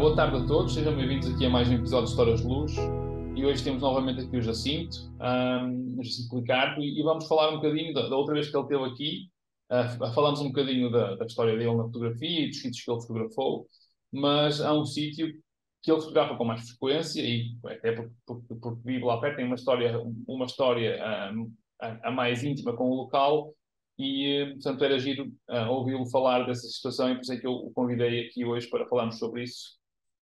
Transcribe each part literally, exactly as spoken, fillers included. boa tarde a todos, sejam bem-vindos aqui a mais um episódio de Histórias de Luz. E hoje temos novamente aqui o Jacinto, um, o Jacinto Policarpo, e vamos falar um bocadinho, da, da outra vez que ele esteve aqui, uh, falamos um bocadinho da, da história dele na fotografia e dos sítios que ele fotografou, mas há um sítio que ele fotografa com mais frequência, e até porque, porque, porque vive lá perto, tem uma história, uma história um, a, a mais íntima com o local, e, portanto, era giro uh, ouvi-lo falar dessa situação, e por isso é que eu o convidei aqui hoje para falarmos sobre isso.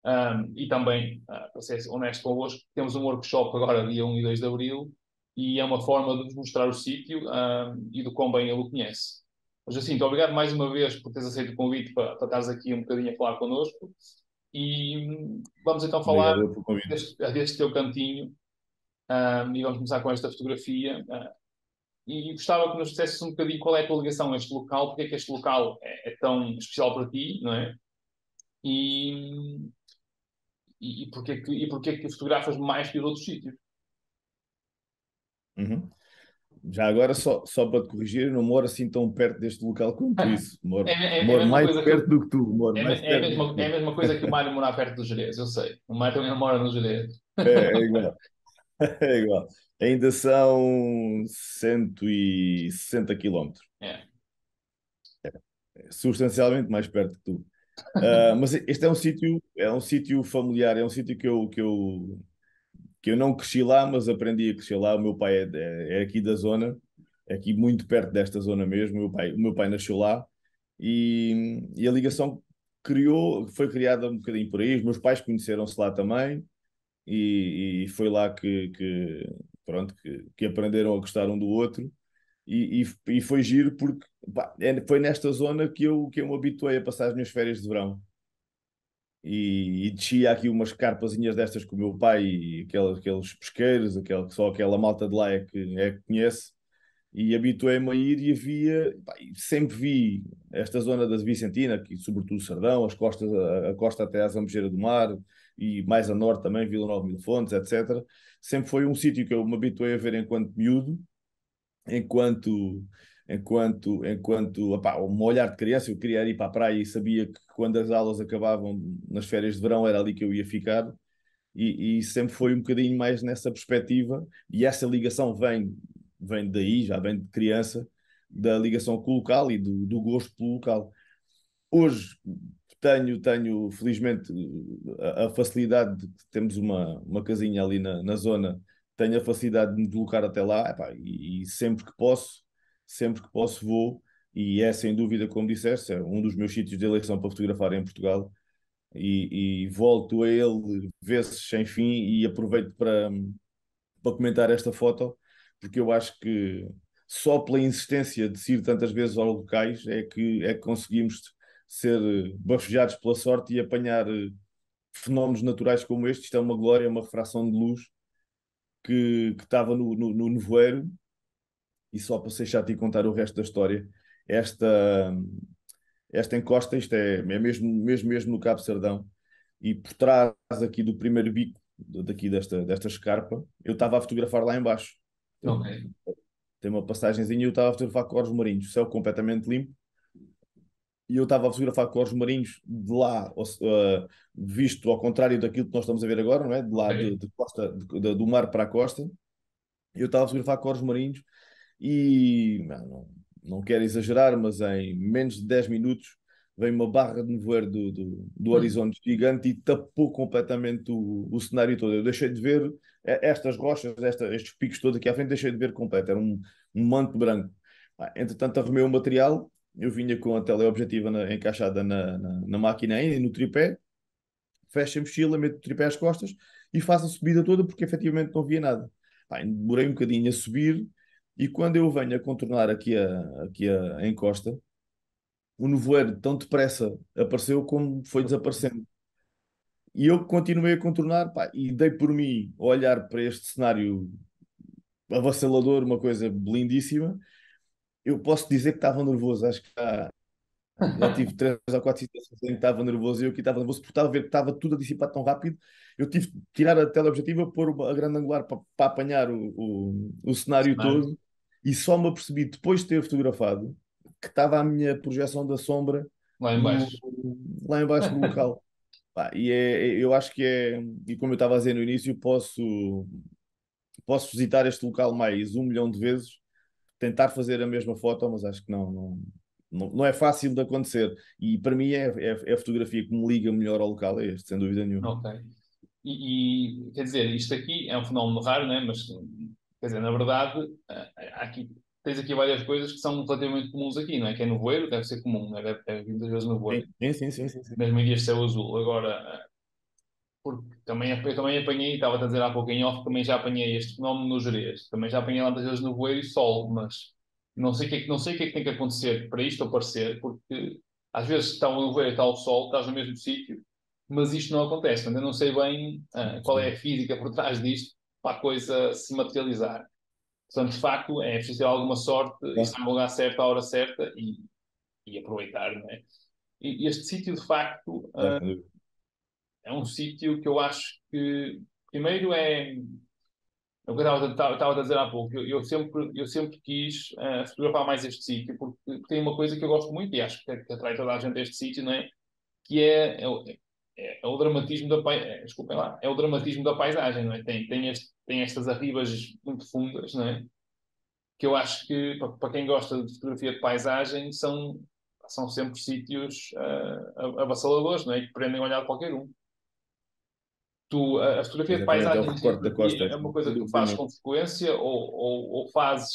Um, e também, uh, para ser honesto convosco, temos um workshop agora dia um e dois de abril, e é uma forma de vos mostrar o sítio um, e do quão bem ele o conhece. Mas, assim, muito obrigado mais uma vez por teres aceito o convite para, para estares aqui um bocadinho a falar connosco, e vamos então falar deste, deste teu cantinho, um, e vamos começar com esta fotografia. Uh, E gostava que nos dissesses um bocadinho qual é a tua ligação a este local, porque é que este local é, é tão especial para ti, não é? E, e, e porque é que, e porque é que fotografas mais que os outros sítios? Uhum. Já agora, só, só para te corrigir, eu não moro assim tão perto deste local quanto isso. Moro, é, é, moro é mais perto que... do que tu. Moro é, mais é, perto é, a mesma, é a mesma coisa que o Mário morar perto do Gerês, eu sei. O Mário também mora no Gerês. É, é igual. É igual. Ainda são cento e sessenta quilômetros. É. É. Substancialmente mais perto que tu. uh, mas este é um sítio, é um sítio familiar, é um sítio que eu, que, eu, que eu não cresci lá, mas aprendi a crescer lá. O meu pai é, é, é aqui da zona, é aqui muito perto desta zona mesmo. O meu pai, o meu pai nasceu lá e, e a ligação criou, foi criada um bocadinho por aí. Os meus pais conheceram-se lá também. E, e foi lá que, que, pronto, que, que aprenderam a gostar um do outro, e, e, e foi giro porque pá, é, foi nesta zona que eu, que eu me habituei a passar as minhas férias de verão, e, e descia aqui umas carpazinhas destas com o meu pai e aquelas, aqueles pesqueiros, aquela, só aquela malta de lá é que, é que conhece, e habituei-me a ir, e havia, pá, sempre vi esta zona da Vicentina, que, sobretudo Sardão, as costas, a, a costa até à Zambujera do Mar, e mais a norte também, Vila Nova de Milfontes, etcétera. Sempre foi um sítio que eu me habituei a ver enquanto miúdo, enquanto, enquanto, enquanto opá, um olhar de criança. Eu queria ir para a praia e sabia que quando as aulas acabavam nas férias de verão era ali que eu ia ficar, e, e sempre foi um bocadinho mais nessa perspectiva, e essa ligação vem, vem daí, já vem de criança, da ligação com o local e do, do gosto pelo local. Hoje... Tenho, tenho, felizmente, a, a facilidade de que temos uma, uma casinha ali na, na zona, tenho a facilidade de me deslocar até lá, epá, e, e sempre que posso, sempre que posso vou, e é sem dúvida, como disseste, é um dos meus sítios de eleição para fotografar em Portugal, e, e volto a ele vezes sem fim, e aproveito para, para comentar esta foto, porque eu acho que só pela insistência de ir tantas vezes aos locais é que, é que conseguimos... ser bafejados pela sorte e apanhar fenómenos naturais como este. Isto é uma glória, uma refração de luz que, que estava no, no, no nevoeiro, e só para ser chato e contar o resto da história, esta, esta encosta, isto é, é mesmo, mesmo, mesmo no Cabo Sardão, e por trás aqui do primeiro bico daqui desta, desta escarpa, eu estava a fotografar lá embaixo. Okay. Tem uma passagenzinha, eu estava a fotografar corais marinhos, céu completamente limpo, e eu estava a fotografar corais marinhos de lá, ou, uh, visto ao contrário daquilo que nós estamos a ver agora, não é? De lá, de, de costa, de, de, do mar para a costa, eu estava a fotografar corais marinhos, e não, não quero exagerar, mas em menos de dez minutos veio uma barra de nevoeiro do, do, do horizonte gigante e tapou completamente o, o cenário todo. Eu deixei de ver estas rochas, esta, estes picos todos aqui à frente, deixei de ver completo, era um, um manto branco. Ah, entretanto arrumei o material. Eu vinha com a teleobjetiva na, encaixada na, na, na máquina ainda, no tripé, fecho a mochila, meto o tripé às costas e faço a subida toda, porque efetivamente não via nada. Pá, demorei um bocadinho a subir, e quando eu venho a contornar aqui a, aqui a, a encosta, o nevoeiro tão depressa apareceu como foi desaparecendo. E eu continuei a contornar, pá, e dei por mim a olhar para este cenário avassalador, uma coisa lindíssima. Eu posso dizer que estava nervoso, acho que já, já tive três ou quatro situações em que estava nervoso, e eu que estava nervoso porque estava a ver que estava tudo a dissipar tão rápido. Eu tive que tirar a teleobjetiva, pôr a grande angular para, para apanhar o, o, o cenário Mas... todo, e só me apercebi depois de ter fotografado que estava a minha projeção da sombra lá embaixo, no, lá embaixo do local. Pá, e é, eu acho que é, e como eu estava a dizer no início, posso, posso visitar este local mais um milhão de vezes, tentar fazer a mesma foto, mas acho que não, não, não, não é fácil de acontecer. E para mim é, é, é a fotografia que me liga melhor ao local, é este, sem dúvida nenhuma. Ok. E, e quer dizer, isto aqui é um fenómeno raro, não é? Mas quer dizer, na verdade, aqui, tens aqui várias coisas que são relativamente comuns aqui, não é? Que é nevoeiro, deve ser comum, não é? Deve, deve muitas vezes nevoeiro. Sim, sim, sim, sim, sim. Mesmo em dias de céu azul. Agora, porque também, eu também apanhei, estava a dizer há pouco em off, também já apanhei este fenómeno no Gerês. Também já apanhei lá muitas vezes nevoeiro e sol, mas não sei o que, não sei o que é que tem que acontecer para isto aparecer, porque às vezes está o nevoeiro e está o sol, estás no mesmo sítio, mas isto não acontece. Ainda não sei bem ah, qual é a física por trás disto para a coisa se materializar. Portanto, de facto, é preciso ter alguma sorte, é. estar no lugar certo, à hora certa e, e aproveitar, não é? E este sítio, de facto, é, uh, é um sítio que eu acho que, primeiro, é... Eu estava a dizer há pouco, eu, eu, sempre, eu sempre quis uh, fotografar mais este sítio, porque, porque tem uma coisa que eu gosto muito e acho que, que atrai toda a gente a este sítio, não é? Que é, é, é, é o dramatismo da paisagem, desculpem lá, é o dramatismo da paisagem, não é? Tem, tem este Tem estas arribas muito fundas, não é? Que eu acho que, para quem gosta de fotografia de paisagem, são, são sempre sítios uh, avassaladores, não é? Que prendem o olhar de qualquer um. Tu, a, a fotografia de paisagem é, tipo, da costa, é uma coisa que tu fazes com frequência ou, ou, ou fazes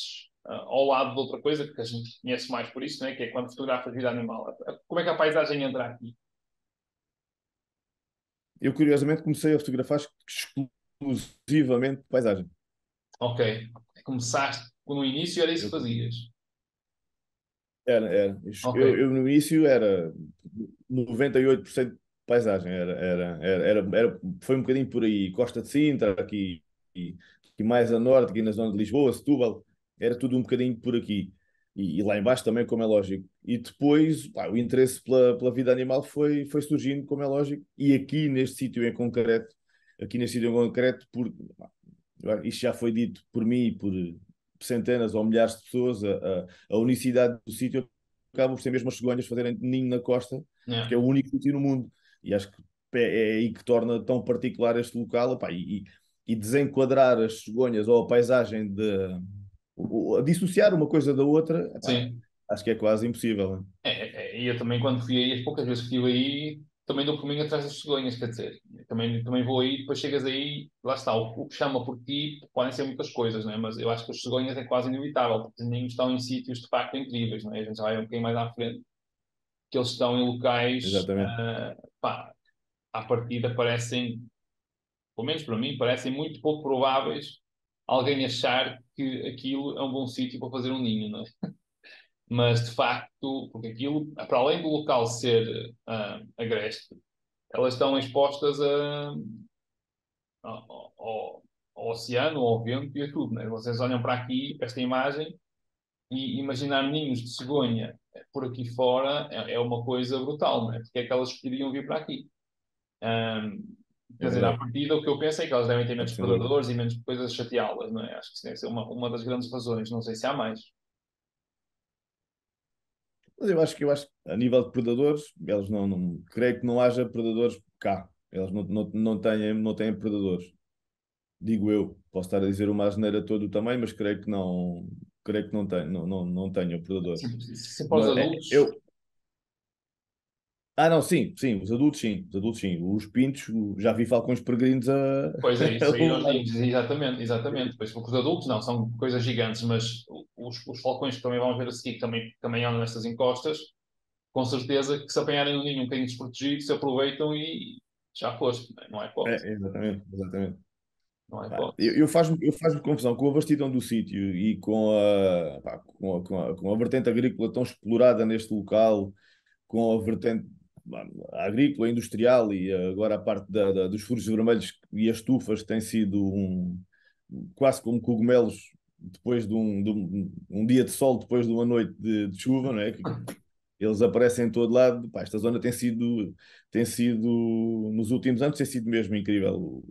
uh, ao lado de outra coisa, que a gente conhece mais por isso, não é? Que é quando fotografas vida animal. Como é que a paisagem entra aqui? Eu, curiosamente, comecei a fotografar exclusivamente paisagem. Ok. Começaste no início, era isso que fazias? Era, era. Okay. Eu, eu no início era noventa e oito por cento paisagem. Era, era, era, era, era, foi um bocadinho por aí. Costa de Sintra, aqui, aqui mais a norte, aqui na zona de Lisboa, Setúbal. Era tudo um bocadinho por aqui. E, e lá embaixo também, como é lógico. E depois, pá, o interesse pela, pela vida animal foi, foi surgindo, como é lógico. E aqui, neste sítio em concreto, aqui neste sítio em concreto, por, isto já foi dito por mim e por centenas ou milhares de pessoas, a, a unicidade do sítio acaba por ser mesmo as cegonhas fazerem ninho na costa, é. que é o único sítio no mundo. E acho que é, é aí que torna tão particular este local, opá, e, e desenquadrar as cegonhas ou a paisagem, de ou, ou, dissociar uma coisa da outra, opá, Sim. acho que é quase impossível. É, é, eu também, quando fui aí, as poucas vezes que estive aí, também dou comigo atrás das cegonhas, quer dizer, também, também vou aí, depois chegas aí, lá está, o, o que chama por ti podem ser muitas coisas, não é? Mas eu acho que as cegonhas é quase inevitável, porque os ninhos estão em sítios de facto incríveis, não é? A gente já vai um bocadinho mais à frente, que eles estão em locais, uh, pá, à partida parecem, pelo menos para mim, parecem muito pouco prováveis alguém achar que aquilo é um bom sítio para fazer um ninho, não é? Mas, de facto, porque aquilo, para além do local ser uh, agreste, elas estão expostas a, a, ao, ao oceano, ao vento e a tudo, né? Vocês olham para aqui, para esta imagem, e imaginar ninhos de cegonha por aqui fora é, é uma coisa brutal, né? Porque é que elas queriam vir para aqui. Um, quer é dizer, à partida, o que eu penso é que elas devem ter menos predadores e menos coisas a chateá-las, não é? Acho que isso deve ser uma, uma das grandes razões, não sei se há mais. Mas eu acho que, eu acho que a nível de predadores, eles não, não creio que não haja predadores cá. Eles não, não, não, têm, não têm predadores. Digo eu. Posso estar a dizer uma asneira toda também, mas creio que não creio que não tenho, não, não, não tenho predadores. Se para os adultos... É, eu... Ah, não, sim, sim, os adultos sim, os adultos sim. Os pintos, já vi falcões peregrinos a... Pois é, isso aí, os exatamente, exatamente. Pois, porque os adultos não, são coisas gigantes, mas os, os falcões que também vamos ver a seguir, que também, também andam nestas encostas, com certeza que se apanharem no ninho um bocadinho desprotegido, se aproveitam e já foste, não é hipótese. É, exatamente, exatamente. Não é hipótese. Eu, eu faço-me eu faço confusão com a vastidão do sítio e com a, pá, com, a, com, a, com a vertente agrícola tão explorada neste local, com a vertente a agrícola, a industrial e agora a parte da, da, dos furos vermelhos e as estufas têm sido um, quase como cogumelos depois de um, de um, um dia de sol, depois de uma noite de, de chuva, não é? Que eles aparecem em todo lado. Pá, esta zona tem sido, tem sido nos últimos anos tem sido mesmo incrível o,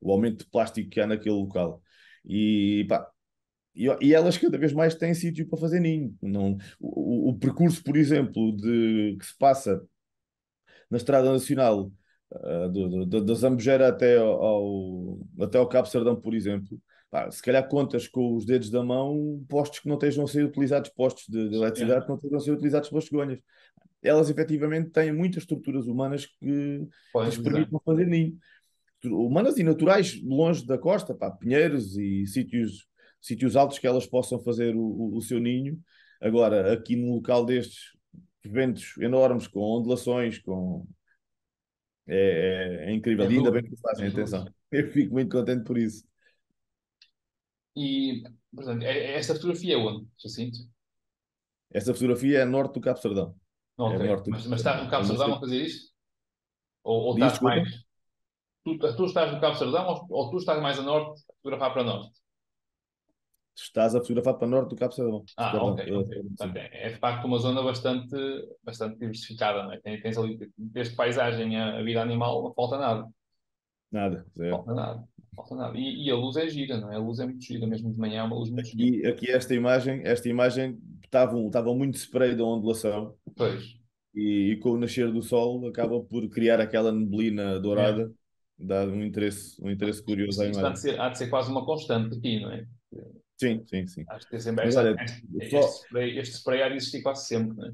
o aumento de plástico que há naquele local e pá, E, e elas cada vez mais têm sítio para fazer ninho. Não, o, o percurso, por exemplo, de, que se passa na Estrada Nacional uh, do, do, da Zambujera até ao, até ao Cabo Sardão, por exemplo, pá, se calhar contas com os dedos da mão postos que não estejam a ser utilizados, postos de, de eletricidade é. que não estejam a ser utilizados pelas cegonhas. Elas efetivamente têm muitas estruturas humanas que lhes permitem fazer ninho. Humanas e naturais, longe da costa, pá, pinheiros e sítios, sítios altos que elas possam fazer o, o seu ninho. Agora, aqui num local destes, ventos enormes, com ondulações, com... É, é, é incrível. É ainda bem que fazem, é atenção. Eu fico muito contente por isso. E, portanto, essa fotografia é onde, Jacinto? Essa fotografia é a norte do Cabo Sardão. Okay. É norte do... Mas, mas estás no Cabo Sardão a fazer isso? Ou, ou estás mais... Tu, tu estás no Cabo Sardão ou, ou tu estás mais a norte a fotografar para norte? Estás a fotografar para norte do Cabo Sardão. Ah, Sardão. ok. okay. Portanto, é, é de facto uma zona bastante, bastante diversificada, não é? Tens, tens ali, desde paisagem a vida animal, não falta nada. Nada, zero. Falta nada. Falta nada. E, e a luz é gira, não é? A luz é muito gira, mesmo de manhã é uma luz muito aqui, gira. Aqui esta imagem, esta imagem estavam, estavam muito spray da ondulação. Pois. E, e com o nascer do sol acaba por criar aquela neblina dourada, é. dá um interesse, um interesse curioso à imagem. Há de ser, há de ser quase uma constante aqui, não é? Sim, sim, sim. Acho que sempre esta, olha, este, só... este, spray, este spray há de existir quase sempre, não é?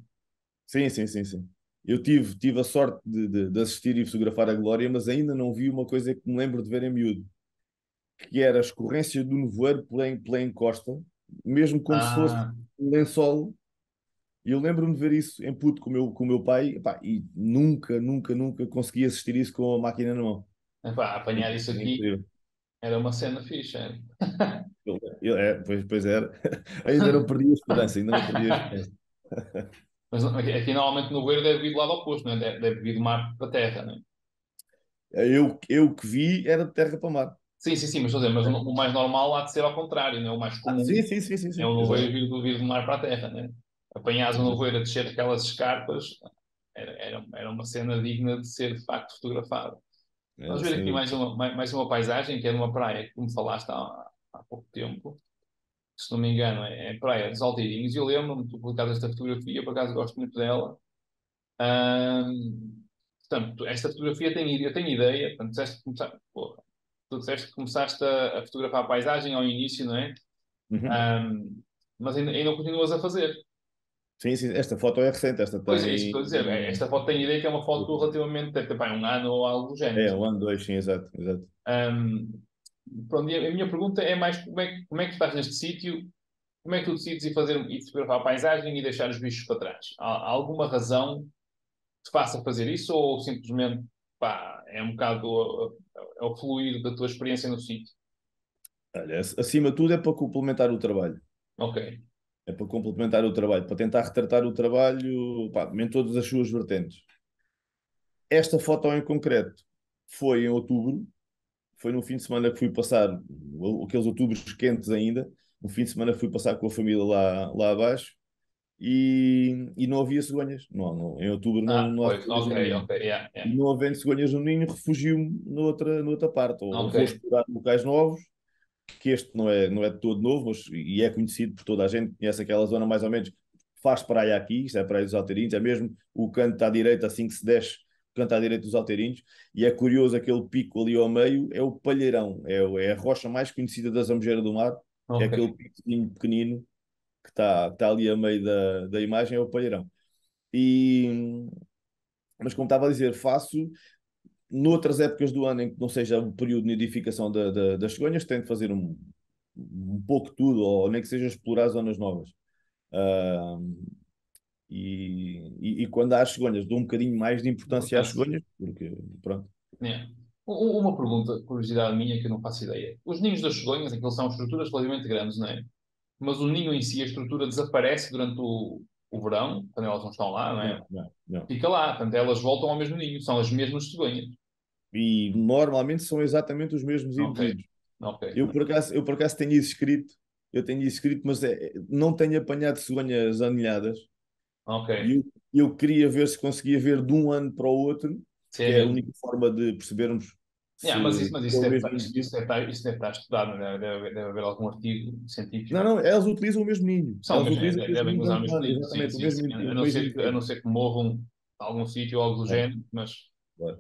Sim, sim, sim, sim. Eu tive, tive a sorte de, de, de assistir e fotografar a Glória, mas ainda não vi uma coisa que me lembro de ver em miúdo, que era a escorrência do nevoeiro pela, pela encosta, mesmo como ah. se fosse um lençol. E eu lembro-me de ver isso em puto com o meu, com o meu pai, e, pá, e nunca, nunca, nunca consegui assistir isso com a máquina na mão. Epá, apanhar isso aqui é era uma cena fixa. eu, eu, é, pois, pois era. Ainda não perdi a esperança, ainda não perdi a esperança. Mas aqui normalmente no nevoeiro deve vir do lado oposto, não é? Deve, deve vir do mar para a terra, não é? Eu, eu que vi era de terra para o mar. Sim, sim, sim, mas, dizer, mas o mais normal há de ser ao contrário, não é? O mais comum. Ah, sim, sim, sim, sim, sim. É o nevoeiro vir do mar para a terra, não é? Apanhares o nevoeiro a descer aquelas escarpas era, era, era uma cena digna de ser de facto fotografada. É, vamos ver sim. aqui mais uma, mais, mais uma paisagem que é de uma praia que tu me falaste há, há pouco tempo, se não me engano é a Praia dos Alteirinhos. Eu lembro-me de publicar esta fotografia, por acaso gosto muito dela. Hum, portanto, esta fotografia tem, eu tenho ideia, portanto, disseste que começaste, porra, tu disseste que começaste a, a fotografar a paisagem ao início, não é? Uhum. Hum, mas ainda, ainda continuas a fazer. Sim, sim, esta foto é recente. Esta pois tem... é, isso que estou a dizer. Esta foto tem ideia que é uma foto relativamente, deve ter bem, um ano ou algo do género. É, um ano, dois, sim, exato. exato. Um, pronto, a minha pergunta é mais como é, como é que tu estás neste sítio, como é que tu decides ir fazer e fotografar a paisagem e deixar os bichos para trás? Há, há alguma razão que te faça fazer isso ou simplesmente pá, é um bocado é o fluir da tua experiência no sítio? Olha, acima de tudo é para complementar o trabalho. Ok. É para complementar o trabalho, para tentar retratar o trabalho pá, em todas as suas vertentes. Esta foto em concreto foi em outubro, foi no fim de semana que fui passar, aqueles outubros quentes ainda, no fim de semana fui passar com a família lá, lá abaixo e, e não havia cegonhas. Não, não, em outubro não, ah, não havia cegonhas. Okay, okay, yeah, yeah. Não havendo cegonhas no ninho, refugio-me noutra, noutra parte. Ou okay. vou explorar locais novos, que este não é, não é de todo novo, mas e é conhecido por toda a gente, conhece aquela zona mais ou menos, faz praia aqui, isto é a Praia dos Alteirinhos, é mesmo o canto à direita, assim que se desce, o canto à direita dos Alteirinhos, e é curioso, aquele pico ali ao meio é o Palheirão, é, é a rocha mais conhecida da Zambujera do Mar, okay. é aquele picozinho pequenino que está tá ali a meio da, da imagem, é o Palheirão. E, mas como estava a dizer, faço... Noutras épocas do ano em que não seja o período de nidificação da, da, das cegonhas, tento fazer um, um pouco tudo, ou nem que seja explorar zonas novas. Uh, e, e, e quando há as cegonhas, dou um bocadinho mais de importância às cegonhas, porque pronto. É. Uma pergunta, curiosidade minha, que eu não faço ideia. Os ninhos das cegonhas, aqueles são estruturas relativamente grandes, não é? Mas o ninho em si, a estrutura desaparece durante o... o verão, quando elas não estão lá, não é? Não, não. Fica lá, portanto elas voltam ao mesmo ninho, são as mesmas cegonhas. E normalmente são exatamente os mesmos indivíduos. Okay. Okay. Eu, por acaso, eu por acaso tenho isso escrito, eu tenho isso escrito, mas é, não tenho apanhado cegonhas anilhadas. Okay. Eu, eu queria ver se conseguia ver de um ano para o outro, que é a única forma de percebermos. Yeah, mas isso, mas isso, deve estar, isso, deve estar, isso deve estar estudado, deve, deve, deve haver algum artigo científico. Não, não, elas utilizam o mesmo ninho. São, elas utilizam é, devem usar o mesmo ninho, a não ser que morram a algum sítio ou algo do é. género, mas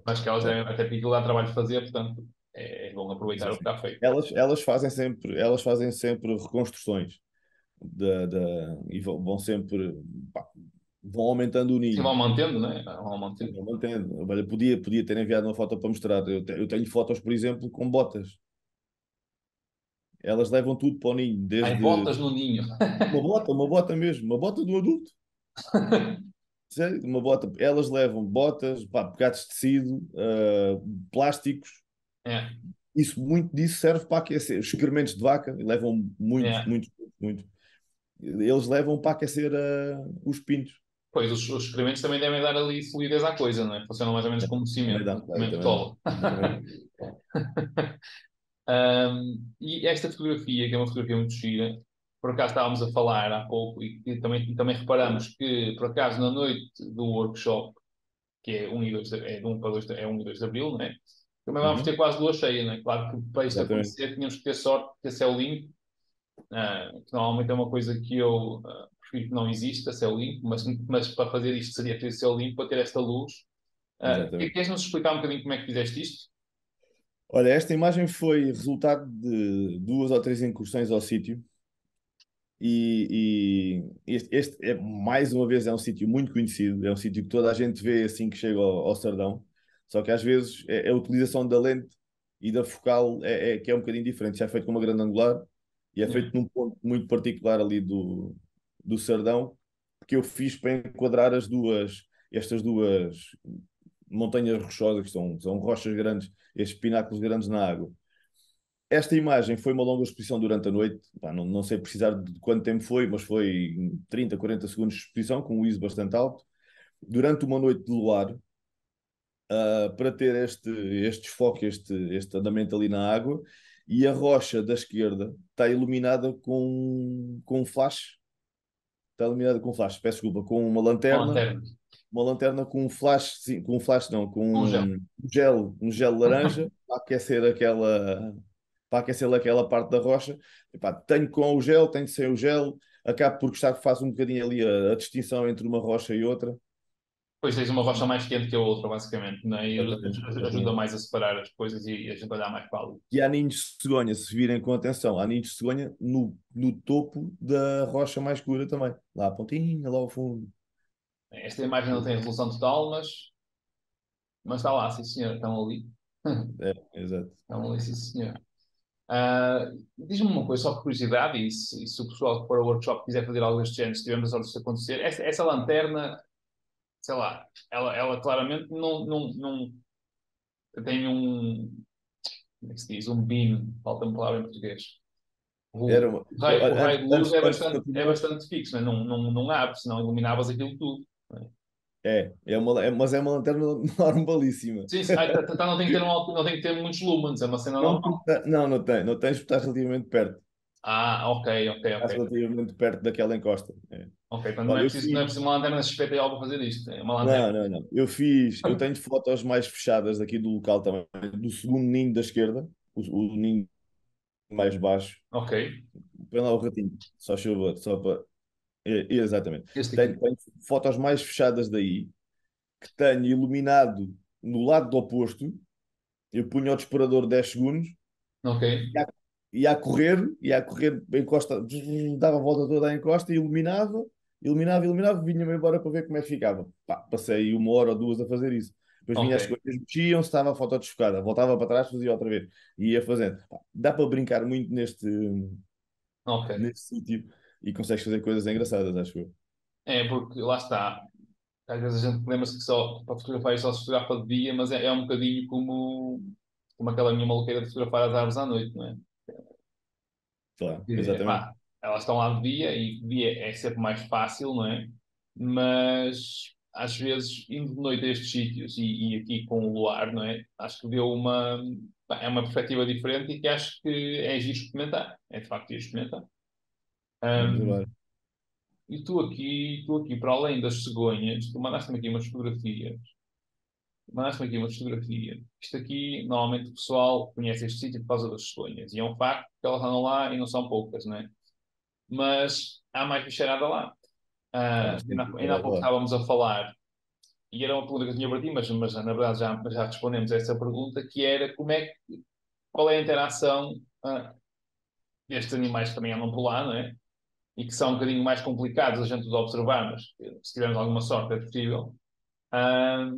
Mas que elas devem até porque aquilo dá trabalho de fazer, portanto é bom aproveitar o que está feito. Elas, elas, fazem sempre, elas fazem sempre reconstruções de, de, e vão sempre pá, vão aumentando o nível. E vão mantendo, não é? Vão mantendo. Vão mantendo. Olha, podia, podia ter enviado uma foto para mostrar. Eu, te, eu tenho fotos, por exemplo, com botas. Elas levam tudo para o ninho. Desde... Ai, botas no ninho. Uma bota, uma bota mesmo. Uma bota de um adulto. Sério, uma bota. Elas levam botas, pá, bocados de tecido, uh, plásticos. É. Isso, muito disso serve para aquecer. Os excrementos de vaca levam muito, é. muito, muito, muito. Eles levam para aquecer uh, os pintos. Pois, os, os excrementos também devem dar ali solidez à coisa, não é? Funcionam mais ou menos é. como cimento. Dá, cimento tolo. Um, e esta fotografia, que é uma fotografia muito gira, por acaso estávamos a falar há pouco e, e também, também reparamos que, por acaso, na noite do workshop, que é um e dois é de abril, né? Também vamos uhum. ter quase duas cheias, né? Claro que para isto Exatamente. acontecer tínhamos que ter sorte de ter céu limpo, uh, que normalmente é uma coisa que eu uh, prefiro que não exista, céu limpo, mas, mas para fazer isto seria ter céu limpo, para ter esta luz. Uh, Queres-nos explicar um bocadinho como é que fizeste isto? Olha, esta imagem foi resultado de duas ou três incursões ao sítio e, e este, este é, mais uma vez, é um sítio muito conhecido, é um sítio que toda a gente vê assim que chega ao, ao Sardão, só que às vezes é, a utilização da lente e da focal é, é que é um bocadinho diferente, já é feito com uma grande angular e é feito num ponto muito particular ali do, do Sardão, que eu fiz para enquadrar as duas, estas duas... montanhas rochosas, que são, são rochas grandes, estes pináculos grandes na água. Esta imagem foi uma longa exposição durante a noite, pá, não, não sei precisar de quanto tempo foi, mas foi trinta, quarenta segundos de exposição, com um I S O bastante alto, durante uma noite de luar, uh, para ter este, este desfoque, este, este andamento ali na água, e a rocha da esquerda está iluminada com, com um flash, está iluminada com flash, peço desculpa, com uma lanterna, uma lanterna. Uma lanterna com um flash, sim, com um flash não, com um, um, gel. um gel, um gel laranja para aquecer aquela, para aquecer aquela parte da rocha. E, pá, tenho com o gel, tenho sem o gel, acabo por gostar que faz um bocadinho ali a, a distinção entre uma rocha e outra. Pois tens uma rocha mais quente que a outra, basicamente, né? E ajuda mais a separar as coisas e a gente vai dar mais pálido. E há ninhos de cegonha, se virem com atenção, há ninhos de cegonha no, no topo da rocha mais escura também, lá a pontinha, lá ao fundo. Esta imagem não tem resolução total, mas, mas está lá, sim senhor, estão ali. É, exato. Estão ali, sim senhor. Uh, Diz-me uma coisa, só por curiosidade, e se, e se o pessoal que for ao workshop quiser fazer algo deste género, se tivermos a sorte disso acontecer, essa, essa lanterna, sei lá, ela, ela claramente não, não, não tem um, como é que se diz, um beam, falta-me palavra em português. O, era uma... o, raio, o raio de luz é bastante, é bastante fixo, né? não, não, não abre, senão iluminavas aquilo tudo. É, é uma, é, mas é uma lanterna normalíssima. Sim, sim. Ai, tá, tá, não, tem que ter um, não tem que ter muitos lumens, é uma cena não, normal. Não, não tem, não tens porque estás relativamente perto. Ah, ok, ok, ok. Estás relativamente perto daquela encosta. É. Ok, então não, Olha, é preciso, fiz... não é preciso uma lanterna suspeitar para fazer isto. É uma não, não, não. Eu fiz, eu tenho fotos mais fechadas daqui do local também, do segundo ninho da esquerda, o, o ninho mais baixo. Ok. Põe lá o ratinho, só chuva, só para... É, exatamente. Tenho, tenho fotos mais fechadas daí, que tenho iluminado no lado oposto, eu punho ao disparador dez segundos, okay. e, a, e a correr, e a correr, encosta, dava a volta toda à encosta, iluminava, iluminava, iluminava, vinha-me embora para ver como é que ficava. Pá, passei uma hora ou duas a fazer isso. Depois vinha okay. as coisas, mexiam-se, estava a foto desfocada, voltava para trás, fazia outra vez, e ia fazendo. Pá, dá para brincar muito neste, okay. neste sentido. E consegues fazer coisas engraçadas, acho eu. É, porque lá está. Às vezes a gente lembra-se que só para fotografar só se fotografa de dia, mas é, é um bocadinho como, como aquela minha maluqueira de fotografar as árvores à noite, não é? Claro, e, exatamente. Pá, elas estão lá de dia e de dia é sempre mais fácil, não é? Mas às vezes, indo de noite a estes sítios e, e aqui com o luar, não é? Acho que deu uma... Pá, é uma perspectiva diferente e que acho que é giro experimentar. É de facto giro experimentar. Um, e tu aqui, tu aqui, para além das cegonhas, tu mandaste-me aqui umas fotografias. Mandaste-me aqui umas fotografias. Isto aqui, normalmente o pessoal conhece este sítio por causa das cegonhas. E é um facto que elas andam lá e não são poucas, não é? Mas há mais bicharada lá. Uh, ainda, ainda há pouco estávamos a falar e era uma pergunta que eu tinha para ti, mas, mas na verdade já, já respondemos a essa pergunta, que era como é que, qual é a interação ah, destes animais que também andam por lá, não é? E que são um bocadinho mais complicados a gente de observar, mas se tivermos alguma sorte é possível. Ah,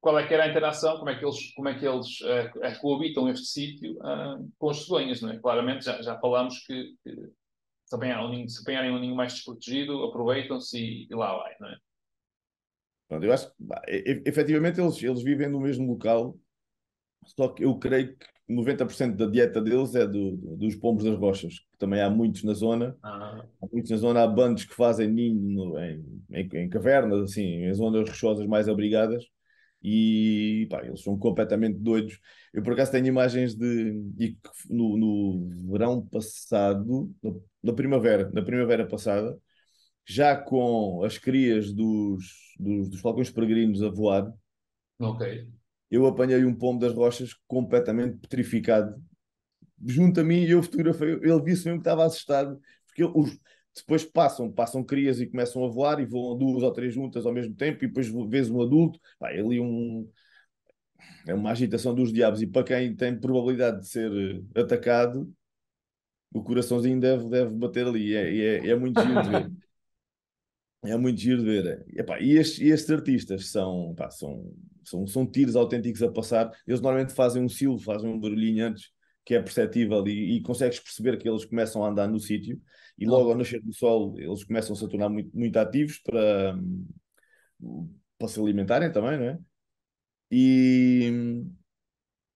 qual é que era a interação, como é que eles, como é que eles ah, coabitam este sítio ah, com as cegonhas, não é? Claramente já, já falámos que, que se, apanhar um ninho, se apanharem um ninho mais desprotegido, aproveitam-se e, e lá vai, não é? Eu acho que, efetivamente, eles, eles vivem no mesmo local, só que eu creio que noventa por cento da dieta deles é do, dos pombos das rochas, que também há muitos na zona. Ah. Há muitos na zona, há bandos que fazem ninho no, em, em, em cavernas, assim, em zonas rochosas mais abrigadas, e pá, eles são completamente doidos. Eu, por acaso, tenho imagens de... de no, no verão passado, no, na primavera, na primavera passada, já com as crias dos, dos, dos falcões peregrinos a voar, okay, eu apanhei um pombo das rochas completamente petrificado junto a mim e eu fotografei. Ele viu-se mesmo que estava assustado, porque ele, os, depois passam, passam crias e começam a voar e voam duas ou três juntas ao mesmo tempo e depois vês um adulto, pá, ali um, é uma agitação dos diabos. E para quem tem probabilidade de ser atacado, o coraçãozinho deve, deve bater ali, é, é, é muito giro de ver. É muito giro de ver. E, epá, e, estes, e estes artistas são, pá, são, são, são tiros autênticos a passar. Eles normalmente fazem um silvo, fazem um barulhinho antes, que é perceptível, e, e consegues perceber que eles começam a andar no sítio. E logo ao nascer do sol, eles começam-se a tornar muito, muito ativos para, para se alimentarem também, não é? E,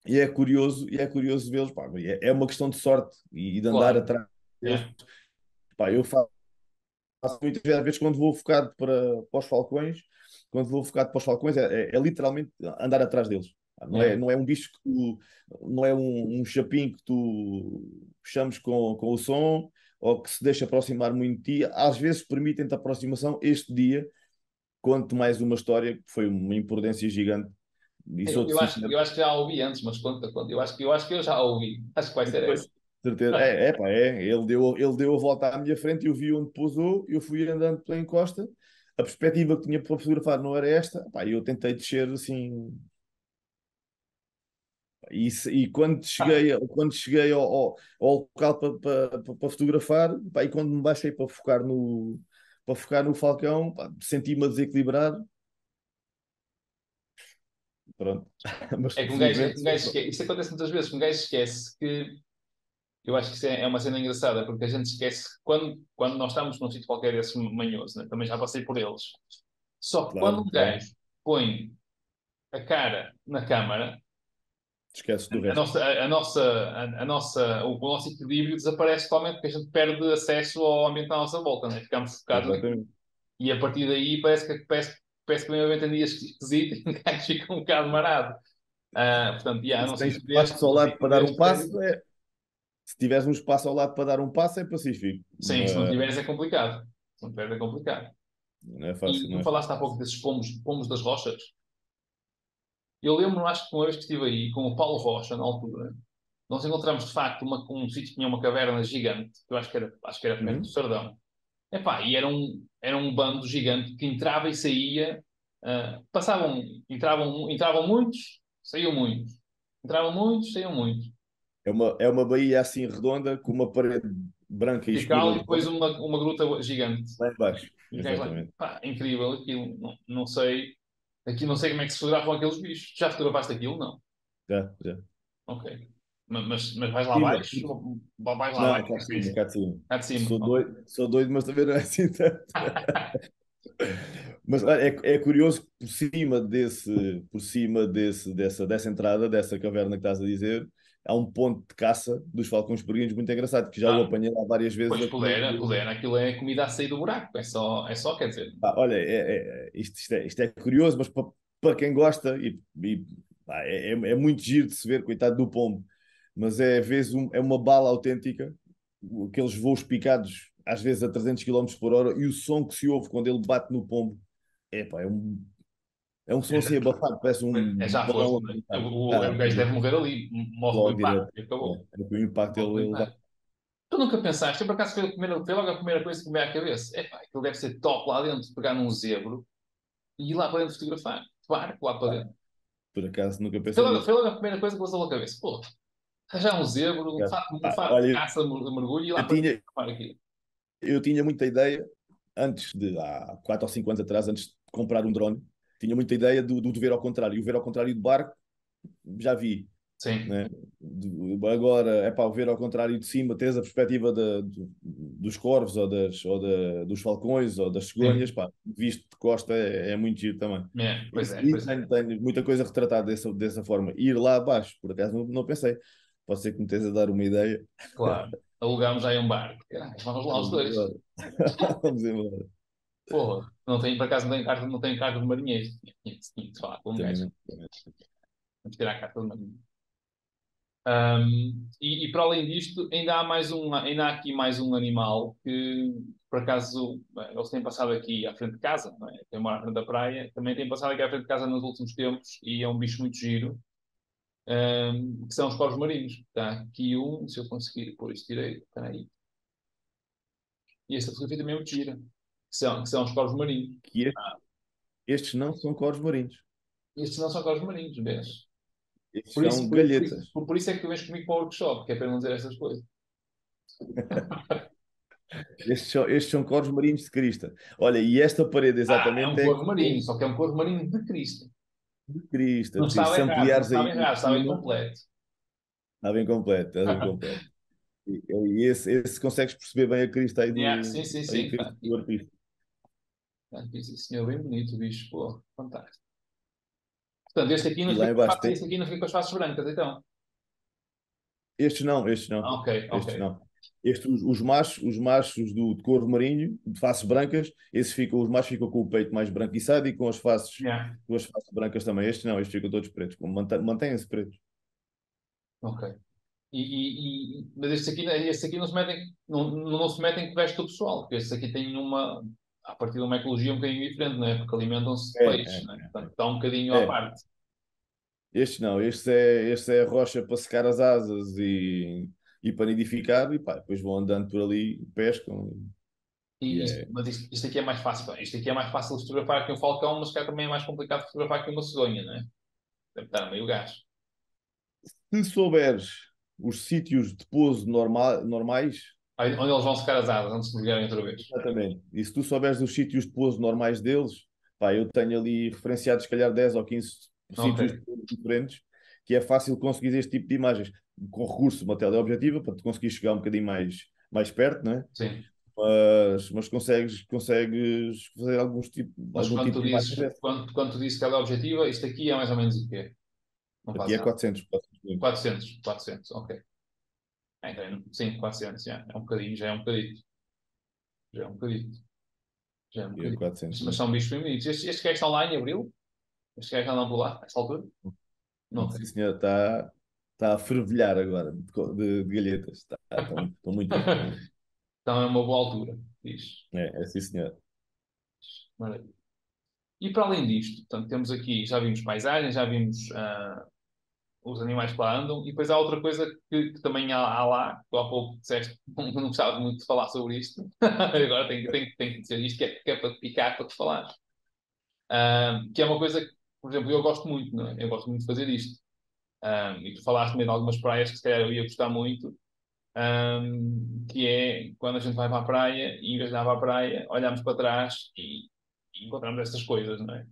e é curioso, e é curioso vê-los. Pá, é, é uma questão de sorte e, e de andar, claro, atrás deles. É. Pá, eu falo muitas vezes quando vou focado para, para os falcões, quando vou focado para os falcões, é, é, é literalmente andar atrás deles. Não é, não é um bicho que tu, não é um, um chapinho que tu chames com, com o som ou que se deixa aproximar muito de ti. Às vezes permitem-te a aproximação. Este dia, conto mais uma história que foi uma imprudência gigante. Eu, eu, acho, eu acho que já a ouvi antes, mas conta, conta. Eu, acho que, eu acho que eu já a ouvi. Acho que vai ser essa. Certeza. É, é, pá, é. Ele, deu, ele deu a volta à minha frente, eu vi onde pousou, eu fui andando pela encosta, a perspectiva que tinha para fotografar não era esta, pá, eu tentei descer assim. E, e quando cheguei, ah. quando cheguei ao, ao, ao local para, para, para, para fotografar, pá, e quando me baixei para focar no, para focar no falcão, senti-me a desequilibrar. Pronto. Mas, é que um gajo, um gajo esquece, isso acontece muitas vezes, um gajo esquece que. Eu acho que isso é uma cena engraçada, porque a gente esquece que quando, quando nós estamos num sítio qualquer desse manhoso, né? Também já passei por eles. Só que claro, quando um gajo põe a cara na câmara, esquece do resto. A nossa, a, a nossa, a, a nossa, o, o nosso equilíbrio desaparece totalmente, porque a gente perde acesso ao ambiente à nossa volta, né? Ficamos focados. E a partir daí parece que parece, parece que vem uma ventania esquisita e o gajo fica um bocado marado. Uh, portanto, já, não sei se tens ao lado para dar um passo, é... Se tiveres um espaço ao lado para dar um passo, é pacífico. Sim, mas... se não tiveres é complicado. Se não tiveres é complicado. Não é fácil, e tu não é. Falaste há pouco desses pombos, pombos das rochas. Eu lembro-me, acho que uma vez que estive aí, com o Paulo Rocha, na altura, nós encontramos, de facto, uma, um sítio que tinha uma caverna gigante, que eu acho que era, acho que era perto uhum. do Sardão. Epá, e era um, era um bando gigante que entrava e saía. Uh, passavam, entravam, entravam muitos, saíam muitos. Entravam muitos, saíam muitos. É uma, é uma baía assim redonda com uma parede branca e escura. E depois uma, uma gruta gigante. Lá embaixo. Exatamente. Pá, incrível aquilo. Não, não sei. Aqui não sei como é que se fotografam aqueles bichos. Já fotografaste aquilo? Não? Já, já. Ok. Mas, mas vais lá abaixo? Vais lá abaixo. Cá de cima. Cá de cima. Cá de cima. Sou, okay. doido, sou doido, mas também não é assim tanto. Mas é, é curioso que por cima, desse, por cima desse, dessa, dessa entrada, dessa caverna que estás a dizer, há um ponto de caça dos falcões peregrinos muito engraçado, que já ah, o apanhei lá várias vezes. Pois pudera, pudera, aquilo é comida a sair do buraco, é só, é só quer dizer. Ah, olha, é, é, isto, isto, é, isto é curioso, mas para, para quem gosta, e, e, pá, é, é muito giro de se ver, coitado do pombo, mas é, às vezes, um, é uma bala autêntica, aqueles voos picados, às vezes a trezentos quilómetros por hora, e o som que se ouve quando ele bate no pombo, é pá, é um... É um som assim abafado, parece um... É já foi, o, o, ah, o gajo deve morrer ali, morre com o impacto, e acabou. É, o impacto ele dá. Tu nunca pensaste, eu por acaso foi, a primeira, foi logo a primeira coisa que me veio à cabeça, é pá, aquilo deve ser top lá dentro, pegar num zebro E lá para dentro fotografar. De barco, lá para dentro. Por acaso nunca pensei. Foi, foi logo a primeira coisa que passou pela cabeça. Pô, arranjar um zebro, um fato de caça, de mergulho e lá para dentro fotografar aquilo. Eu tinha muita ideia, antes de há quatro ou cinco anos atrás, antes de comprar um drone, tinha muita ideia do, do ver ao contrário. E o ver ao contrário de barco, já vi. Sim. Né? Agora, é para ver ao contrário de cima, tens a perspectiva de, de, dos corvos ou, das, ou de, dos falcões ou das cegonhas, pá, visto de costa é, é muito giro também. É, pois é, e pois tenho, é. Tenho muita coisa retratada dessa, dessa forma. Ir lá abaixo, por acaso não, não pensei. Pode ser que me tens a dar uma ideia. Claro, alugamos aí um barco. Vamos lá os dois. Vamos embora. Porra, não tenho, por acaso não tenho carta, não tenho carta de marinheiro. Tinha que falar com um gajo. Vamos tirar a carta de marinheiro. Um, e, e para além disto, ainda há, mais um, ainda há aqui mais um animal que, por acaso, bem, eles têm passado aqui à frente de casa, não é? Tem uma à frente da praia, também têm passado aqui à frente de casa nos últimos tempos e é um bicho muito giro, um, que são os corvos marinhos. Está aqui um, se eu conseguir pôr isto direito, espera aí. E esta fotografia também é muito gira, que são, que são os corvos marinhos. Que este, ah. Estes não são corvos marinhos. Estes não são corvos marinhos, vês? Por isso, por, isso, por, por isso é que tu vens comigo para o workshop, que é para não dizer essas coisas. estes, são, estes são corvos marinhos de Cristo. Olha, e esta parede exatamente ah, é um corvo é... marinho, só que é um corvo marinho de Cristo. De Cristo. Não estava errado, estava errado, estava incompleto. Estava incompleto, estava incompleto. E, e esse, esse consegues perceber bem a Cristo aí do yeah, sim, sim, sim. Cristo, tá. Do artista. Esse senhor bem bonito, bicho, pô, fantástico. Portanto, este aqui, não fica, tem... este aqui não fica com as faces brancas, então? Estes não, estes não. Ah, ok, estes ok. Não. Estes, os, os machos, os machos do, de corvo marinho, de faces brancas, esses ficam, os machos ficam com o peito mais branquiçado e com as faces, yeah. com as faces brancas também. Estes não, estes ficam todos pretos. Mantêm-se pretos. Ok. E, e, e, mas estes aqui, estes aqui não, se metem, não, não se metem com o resto do pessoal, porque estes aqui têm uma... a partir de uma ecologia um bocadinho diferente, não é? Porque alimentam-se de peixes, é, não é? Portanto, está um bocadinho é. à parte. Este não, este é, este é a rocha para secar as asas e, e para nidificar, e pá, depois vão andando por ali, pescam. E, e isto, é... Mas isto, isto aqui é mais fácil, pá. Isto aqui é mais fácil de fotografar que um falcão, mas cá também é mais complicado de fotografar que uma cegonha, não é? Deve estar meio gás. Se souberes os sítios de pouso normal, normais... Onde eles vão secar as asas antes de mergulharem outra vez. Exatamente. E se tu souberes os sítios de pouso normais deles, pá, eu tenho ali referenciados se calhar dez ou quinze okay. sítios de pouso diferentes, que é fácil conseguir este tipo de imagens. Com recurso de uma teleobjetiva, para te conseguir chegar um bocadinho mais, mais perto, não é? Sim. Mas, mas consegues, consegues fazer alguns tipos... Mas algum quando, tipo tu dizes, de quando, quando tu dizes teleobjetiva, isto aqui é mais ou menos o quê? Não aqui é quatrocentos. quatrocentos, quatrocentos, ok. Sim, quatrocentos, já. É um bocadinho, já é um bocadinho. Já é um bocadinho. Já é um bocadinho. quatrocentos, mas são bichos bem bonitos. Estes, estes gajos estão lá em abril? Estes gajos andam por lá, a esta altura? Não sei. Sim, senhor, está, está a fervilhar agora de, de, de galhetas. Está, estão, estão muito bem. Então é uma boa altura, diz. É, é sim, senhor. Maravilha. E para além disto, portanto, temos aqui, já vimos paisagens, já vimos... Uh, os animais que lá andam, e depois há outra coisa que, que também há, há lá, tu há pouco disseste, não, não gostava muito de falar sobre isto, agora tenho, tenho, tenho que dizer isto, que é, que é para te picar, para te falar. Um, que é uma coisa que, por exemplo, eu gosto muito, não é? Eu gosto muito de fazer isto. Um, e tu falaste também de algumas praias que se calhar eu ia gostar muito, um, que é quando a gente vai para a praia, e em vez de ir para a praia, olhamos para trás e, e encontramos essas coisas, não é?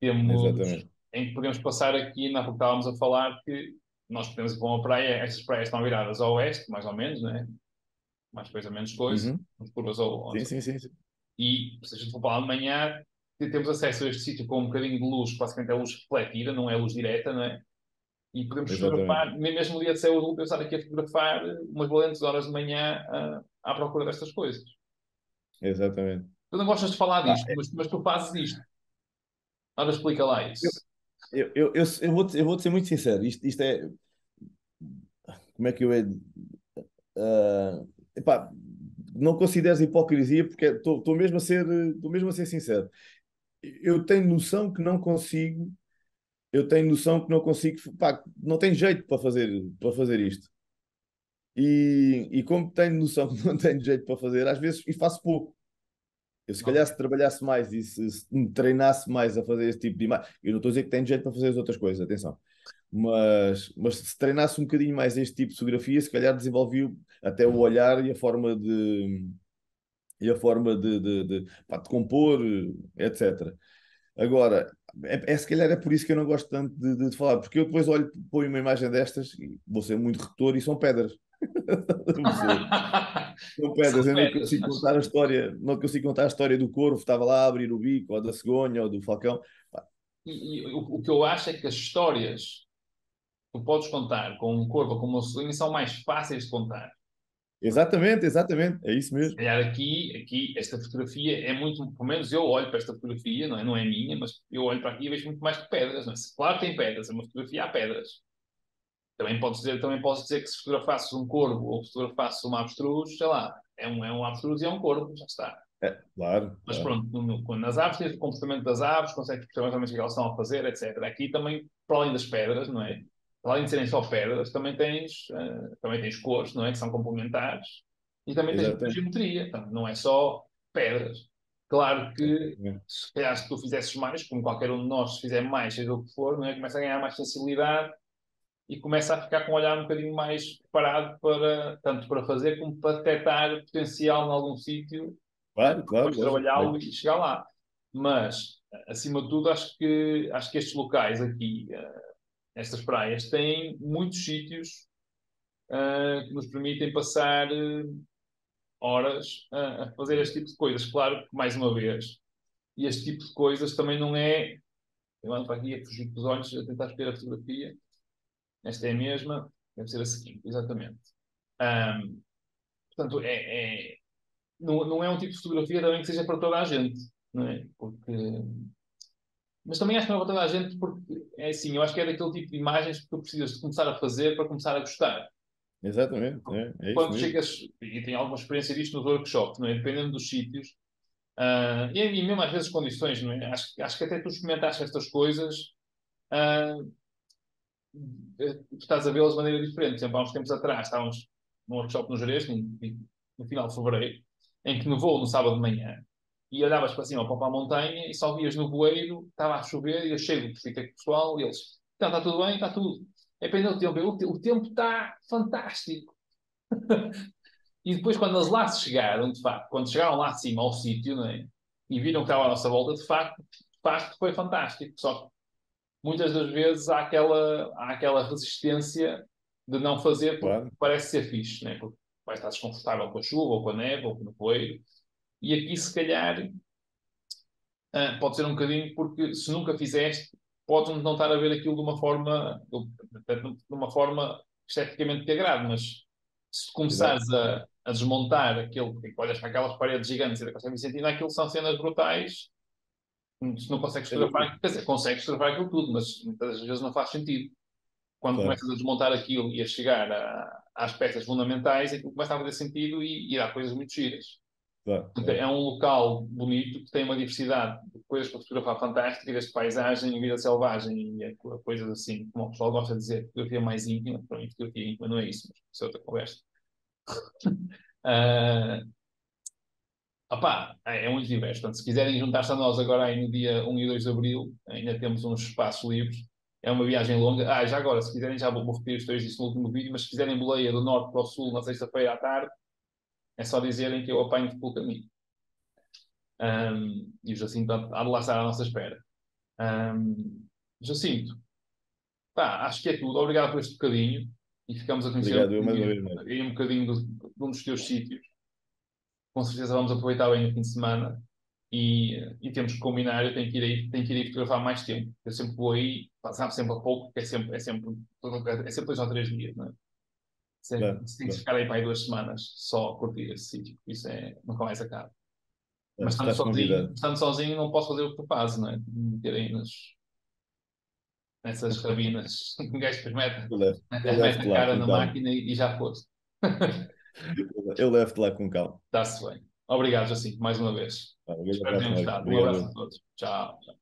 Temos... Exatamente. Em que podemos passar aqui, na época estávamos a falar que nós podemos ir para uma praia, estas praias estão viradas ao oeste, mais ou menos, né? Mais coisa, menos coisa, uhum. curvas ao oeste. Sim, sim, sim, sim. E, se a gente for para a Alemanha, temos acesso a este sítio com um bocadinho de luz, que basicamente é luz refletida, não é luz direta, não é? E podemos Exatamente. fotografar, mesmo no dia de céu, eu vou pensar aqui a fotografar umas valentes horas de manhã à, à procura destas coisas. Exatamente. Tu não gostas de falar disto, ah, é... mas, mas tu fazes isto. Ora, explica lá isso. Eu... Eu, eu, eu, eu vou-te eu vou ser muito sincero, isto, isto é, como é que eu é, uh, epá, não consideres hipocrisia, porque estou mesmo, mesmo a ser sincero. Eu tenho noção que não consigo, eu tenho noção que não consigo, pá, não tenho jeito para fazer, para fazer isto. E, e como tenho noção que não tenho jeito para fazer, às vezes, e faço pouco. Eu, se calhar, se trabalhasse mais e se, se me treinasse mais a fazer esse tipo de imagem, eu não estou a dizer que tenho jeito para fazer as outras coisas, atenção, mas, mas se treinasse um bocadinho mais este tipo de fotografia, se calhar desenvolvi até o olhar e a forma de e a forma de, de, de, de, pá, de compor, etcétera. Agora, é, é, se calhar é por isso que eu não gosto tanto de, de, de falar, porque eu depois olho, ponho uma imagem destas e vou ser muito retor e são pedras. São pedras, eu não consigo contar a história, não consigo contar a história do corvo, estava lá a abrir o bico, ou da cegonha, ou do falcão. E, e, o, o que eu acho é que as histórias que podes contar com um corvo ou com uma cegonha são mais fáceis de contar. Exatamente, exatamente, é isso mesmo. Aqui, aqui, esta fotografia é muito, pelo menos eu olho para esta fotografia, não é, não é minha, mas eu olho para aqui e vejo muito mais que pedras, não é? Claro que tem pedras, é uma fotografia, há pedras. Também posso dizer, também posso dizer que se fotografasses um corvo ou fotografasses um abstrus, sei lá, é um, é um abstrus e é um corvo, já está. É, claro. Mas é. Pronto, no, quando nas aves tens o comportamento das aves, consegues perceber também o que elas estão a fazer, etcétera. Aqui também, para além das pedras, não é? Além de serem só pedras, também tens, uh, também tens cores, não é? Que são complementares. E também tens muita geometria. Então, não é só pedras. Claro que, se calhar, se tu fizesses mais, como qualquer um de nós, se fizer mais, seja o que for, não é? Começa a ganhar mais sensibilidade e começa a ficar com um olhar um bocadinho mais preparado para, tanto para fazer como para detectar potencial em algum sítio. Claro, claro. Trabalhá-lo e chegar lá. Mas, acima de tudo, acho que, acho que estes locais aqui... Uh, Estas praias têm muitos sítios uh, que nos permitem passar uh, horas uh, a fazer este tipo de coisas. Claro que, mais uma vez, e este tipo de coisas também não é... Eu ando para aqui a fugir com os olhos, a tentar ver a fotografia. Esta é a mesma. Deve ser a seguinte, exatamente. Um, portanto, é, é... Não, não é um tipo de fotografia também que seja para toda a gente, não é? Porque... Mas também acho que não é para toda a gente, porque é assim, eu acho que é daquele tipo de imagens que tu precisas de começar a fazer para começar a gostar. Exatamente, é, é quando isso chegas, e tenho alguma experiência disto nos workshops, não é? Dependendo dos sítios, uh, e, e mesmo às vezes condições, não é? Acho, acho que até tu experimentaste estas coisas, uh, estás a vê-las de maneira diferente. Por exemplo, há uns tempos atrás estávamos num workshop no Gerês, no, no final de fevereiro, em que nevou no sábado de manhã. E olhavas para cima, para a montanha, e só vias no voeiro, estava a chover, e eu chego, fico com o pessoal, e eles, então está tudo bem, está tudo. É pena do tempo, o tempo está fantástico. E depois, quando eles lá chegaram, de facto, quando chegaram lá acima ao sítio, não é? E viram que estava à nossa volta, de facto, de facto foi fantástico. Só que muitas das vezes há aquela, há aquela resistência de não fazer, porque claro, parece ser fixe, não é? Porque vai estar desconfortável com a chuva, ou com a neve, ou com o voeiro. E aqui, se calhar, uh, pode ser um bocadinho, porque se nunca fizeste, pode não estar a ver aquilo de uma forma, de uma forma esteticamente te agrade, mas se começares a, a desmontar aquilo, que olhas para aquelas paredes gigantes da Costa Vicentina, aquilo são cenas brutais, se não consegues fotografar, quer dizer, consegues fotografar aquilo tudo, mas muitas vezes não faz sentido. Quando claro, começas a desmontar aquilo e a chegar a, às peças fundamentais, aquilo começa a fazer sentido e, e dá coisas muito giras. Claro, é. É um local bonito que tem uma diversidade de coisas para fotografar fantástica, vida de paisagem, vida selvagem e coisas assim, como o pessoal gosta de dizer, fotografia mais íntima. Para mim, fotografia íntima não é isso, mas isso é outra conversa. uh, opá, é, é muito diverso. Portanto, se quiserem juntar-se a nós agora aí no dia um e dois de abril, ainda temos uns espaços livres. É uma viagem longa. Ah, já agora, se quiserem, já vou, vou repetir os três disso no último vídeo, mas se quiserem boleia do norte para o sul na sexta-feira à tarde, é só dizerem que eu apanho-te pelo caminho. Um, e o Jacinto há de lá estar à nossa espera. Um, Jacinto, pá, acho que é tudo. Obrigado por este bocadinho. E ficamos a conhecer Obrigado, um, bocadinho, eu, eu, eu, um bocadinho de, de um dos teus sítios. Com certeza vamos aproveitar bem o fim de semana. E, e temos que combinar. Eu tenho que ir aí, tenho que ir aí fotografar mais tempo. Eu sempre vou aí, sabe, sempre a pouco, porque é sempre, é sempre, é sempre dois ou três dias, não é? Se tem que claro. Ficar aí para aí duas semanas só a curtir esse sítio, isso é, nunca mais acaba. É, mas estando sozinho, estando sozinho não posso fazer o que faz, não é? Meter aí nos, nessas rabinas que um gajo mete, mete a cara na máquina e, e já foste. Eu levo-te lá com calma. Está-se bem. Obrigado, Jacinto, mais uma vez. Obrigado, Espero que tenham gostado. Um abraço a todos. Tchau. Tchau.